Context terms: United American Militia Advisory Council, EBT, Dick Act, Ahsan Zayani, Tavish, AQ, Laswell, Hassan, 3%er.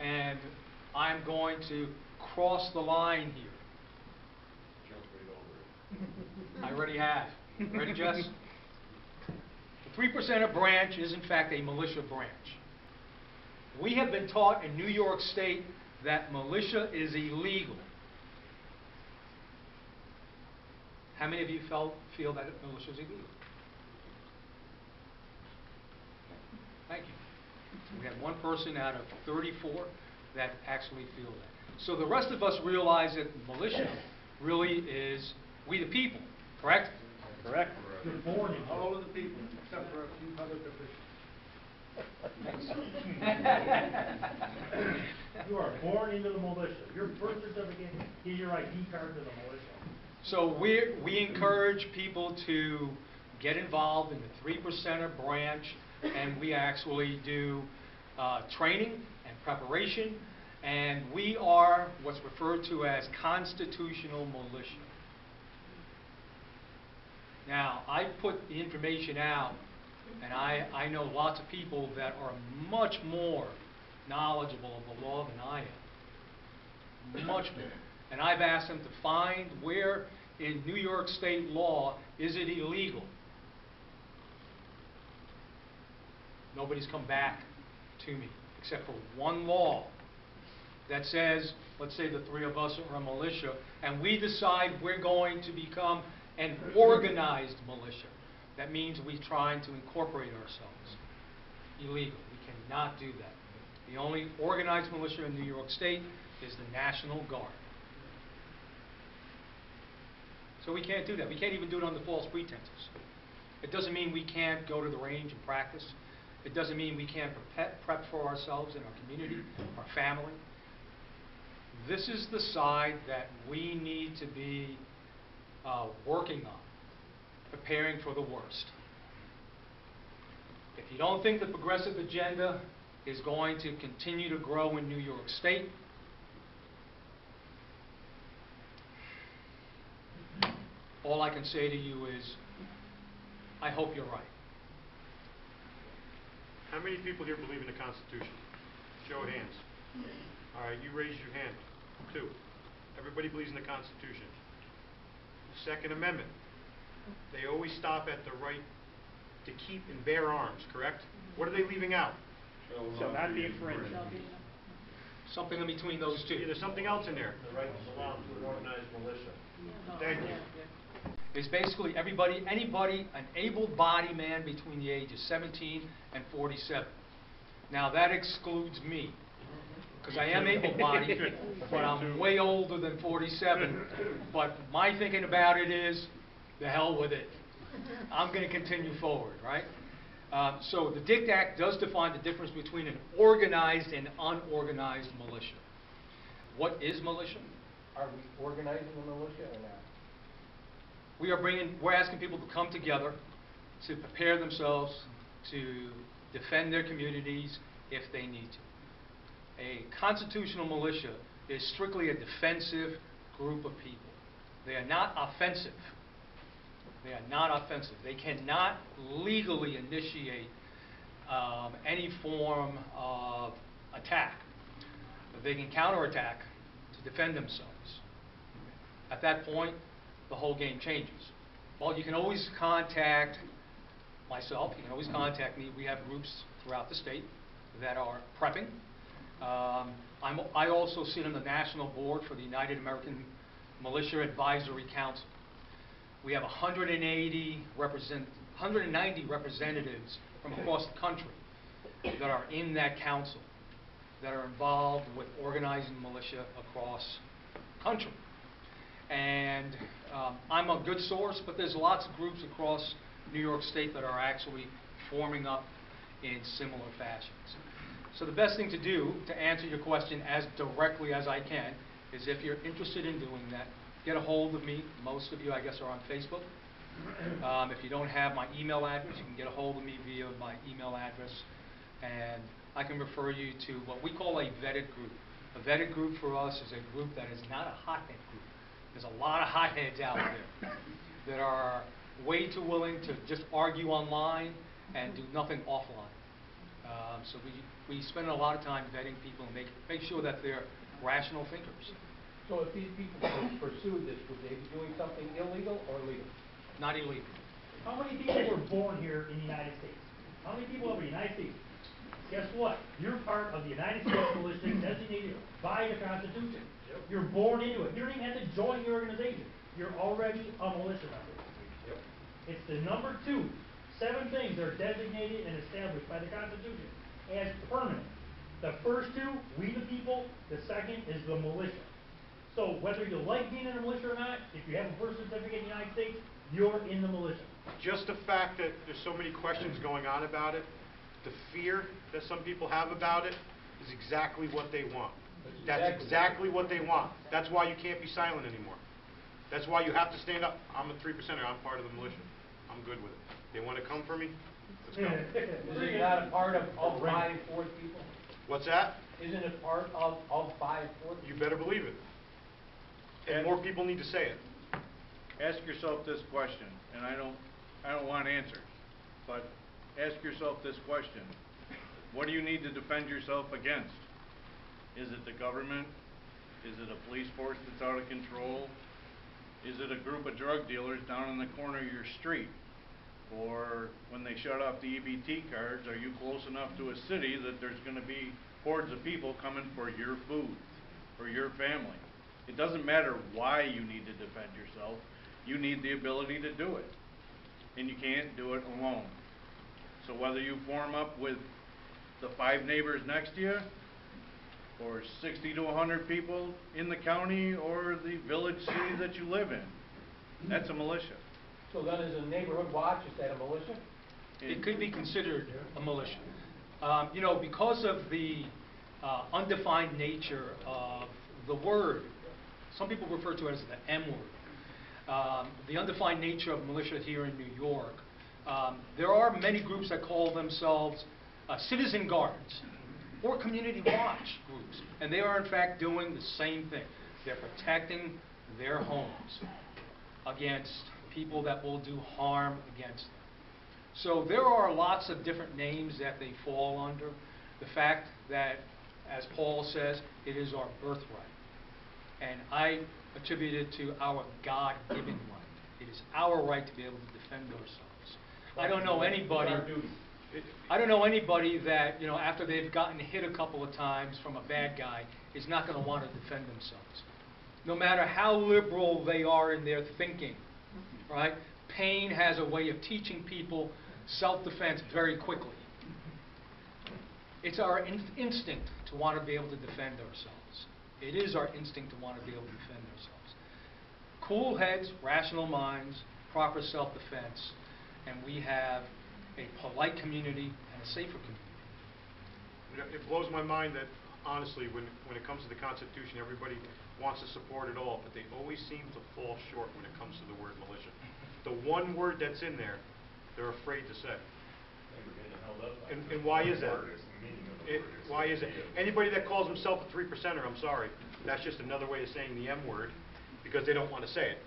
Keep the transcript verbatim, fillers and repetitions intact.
and I'm going to cross the line here. Jump right over it. I already have. Ready, Jess? The three percenter branch is, in fact, a militia branch. We have been taught in New York State that militia is illegal. How many of you felt, feel that militia is illegal? Thank you. We had one person out of thirty-four that actually feel that. So the rest of us realize that militia really is we the people, correct? Correct. We're born in all of the people, except for a few other divisions. You are born into the militia. Your birth certificate is your I D card to the militia. So we we encourage people to get involved in the three percenter branch, and we actually do uh, training and preparation, and we are what's referred to as constitutional militia. Now, I put the information out, and I, I know lots of people that are much more knowledgeable of the law than I am, much more. And I've asked them to find where in New York State law is it illegal. Nobody's come back to me except for one law that says, let's say the three of us are a militia, and we decide we're going to become an organized militia. That means we're trying to incorporate ourselves. Illegal. We cannot do that. The only organized militia in New York State is the National Guard. So we can't do that. We can't even do it under false pretenses. It doesn't mean we can't go to the range and practice. It doesn't mean we can't prep for ourselves and our community, our family. This is the side that we need to be uh, working on, preparing for the worst. If you don't think the progressive agenda is going to continue to grow in New York State, all I can say to you is, I hope you're right. How many people here believe in the Constitution? Show of hands. All right, you raise your hand. Two. Everybody believes in the Constitution. The Second Amendment. They always stop at the right to keep and bear arms, correct? What are they leaving out? Shall not be infringed. Something in between those two. Yeah, there's something else in there. The right to belong to an organized militia. Thank you. Is basically everybody, anybody, an able-bodied man between the ages seventeen and forty-seven. Now that excludes me, because I am able-bodied, but I'm way older than forty-seven. But my thinking about it is, the hell with it. I'm going to continue forward, right? Uh, so the Dick Act does define the difference between an organized and unorganized militia. What is militia? Are we organizing the militia or not? We are bringing, we're asking people to come together to prepare themselves to defend their communities if they need to. A constitutional militia is strictly a defensive group of people. They are not offensive. They are not offensive. They cannot legally initiate um, any form of attack. But they can counterattack to defend themselves. At that point, the whole game changes. Well, you can always contact myself, you can always contact me. We have groups throughout the state that are prepping. Um, I'm, I also sit on the national board for the United American Militia Advisory Council. We have one hundred eighty represent, one hundred ninety representatives from across the country that are in that council that are involved with organizing militia across the country. And um, I'm a good source, but there's lots of groups across New York State that are actually forming up in similar fashions. So the best thing to do to answer your question as directly as I can is, if you're interested in doing that, get a hold of me. Most of you, I guess, are on Facebook. Um, if you don't have my email address, you can get a hold of me via my email address, and I can refer you to what we call a vetted group. A vetted group for us is a group that is not a hotbed group. There's a lot of hotheads out there that are way too willing to just argue online and do nothing offline. Um, so we, we spend a lot of time vetting people and make, make sure that they're rational thinkers. So if these people pursued this, would they be doing something illegal or legal? Not illegal. How many people were born here in the United States? How many people over the United States? Guess what? You're part of the United States militia designated by the Constitution. Yep. You're born into it. You don't even have to join the organization. You're already a militia member. Yep. It's the number two. Seven things are designated and established by the Constitution as permanent. The first two, we the people. The second is the militia. So whether you like being in a militia or not, if you have a birth certificate in the United States, you're in the militia. Just the fact that there's so many questions going on about it, the fear that some people have about it is exactly what they want. That's exactly what they want. That's why you can't be silent anymore. That's why you have to stand up. I'm a three percenter. I'm part of the militia. I'm good with it. They want to come for me? Let's go. Isn't it not a part of, of by and for people? What's that? Isn't it part of, of by and for people? You better believe it. And more people need to say it. Ask yourself this question, and I don't, I don't want answers, but ask yourself this question. What do you need to defend yourself against? Is it the government? Is it a police force that's out of control? Is it a group of drug dealers down in the corner of your street? Or when they shut off the E B T cards, are you close enough to a city that there's going to be hordes of people coming for your food, for your family? It doesn't matter why you need to defend yourself. You need the ability to do it. And you can't do it alone. So whether you form up with the five neighbors next to you, or sixty to a hundred people in the county or the village city that you live in, that's a militia. So then is a neighborhood watch, is that a militia? It could be considered a militia. Um, you know, because of the uh, undefined nature of the word, some people refer to it as the M word, um, the undefined nature of militia here in New York, um, there are many groups that call themselves uh, citizen guards or community watch groups, and they are in fact doing the same thing. They're protecting their homes against people that will do harm against them. So there are lots of different names that they fall under. The fact that, as Paul says, it is our birthright. And I attribute it to our God-given right. It is our right to be able to defend ourselves. I don't know anybody, I don't know anybody that, you know, after they've gotten hit a couple of times from a bad guy, is not going to want to defend themselves. No matter how liberal they are in their thinking. Right? Pain has a way of teaching people self-defense very quickly. It's our in instinct to want to be able to defend ourselves. It is our instinct to want to be able to defend ourselves. Cool heads, rational minds, proper self-defense, and we have a polite community and a safer community. It blows my mind that, honestly, when, when it comes to the Constitution, everybody wants to support it all, but they always seem to fall short when it comes to the word militia. The one word that's in there, they're afraid to say. And, and why is that? It, why is it? Anybody that calls himself a three percenter, I'm sorry, that's just another way of saying the M word, because they don't want to say it.